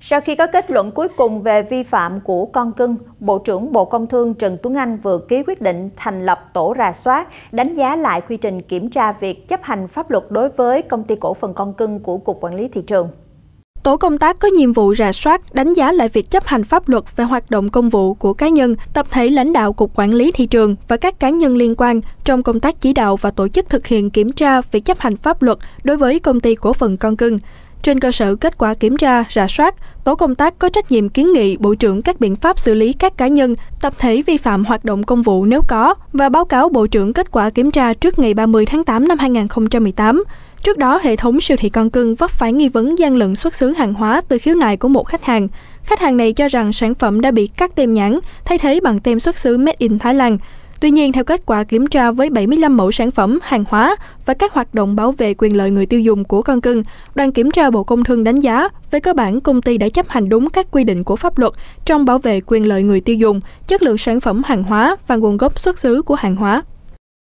Sau khi có kết luận cuối cùng về vi phạm của Con Cưng, Bộ trưởng Bộ Công Thương Trần Tuấn Anh vừa ký quyết định thành lập tổ rà soát, đánh giá lại quy trình kiểm tra việc chấp hành pháp luật đối với công ty cổ phần Con Cưng của Cục Quản lý Thị trường. Tổ công tác có nhiệm vụ rà soát, đánh giá lại việc chấp hành pháp luật về hoạt động công vụ của cá nhân, tập thể lãnh đạo Cục Quản lý Thị trường và các cá nhân liên quan trong công tác chỉ đạo và tổ chức thực hiện kiểm tra việc chấp hành pháp luật đối với công ty cổ phần Con Cưng. Trên cơ sở kết quả kiểm tra, rà soát, tổ công tác có trách nhiệm kiến nghị Bộ trưởng các biện pháp xử lý các cá nhân, tập thể vi phạm hoạt động công vụ nếu có và báo cáo Bộ trưởng kết quả kiểm tra trước ngày 30 tháng 8 năm 2018. Trước đó, hệ thống siêu thị Con Cưng vấp phải nghi vấn gian lận xuất xứ hàng hóa từ khiếu nại của một khách hàng. Khách hàng này cho rằng sản phẩm đã bị cắt tem nhãn, thay thế bằng tem xuất xứ Made in Thái Lan. Tuy nhiên, theo kết quả kiểm tra với 75 mẫu sản phẩm, hàng hóa và các hoạt động bảo vệ quyền lợi người tiêu dùng của Con Cưng, đoàn kiểm tra Bộ Công Thương đánh giá, về cơ bản công ty đã chấp hành đúng các quy định của pháp luật trong bảo vệ quyền lợi người tiêu dùng, chất lượng sản phẩm hàng hóa và nguồn gốc xuất xứ của hàng hóa.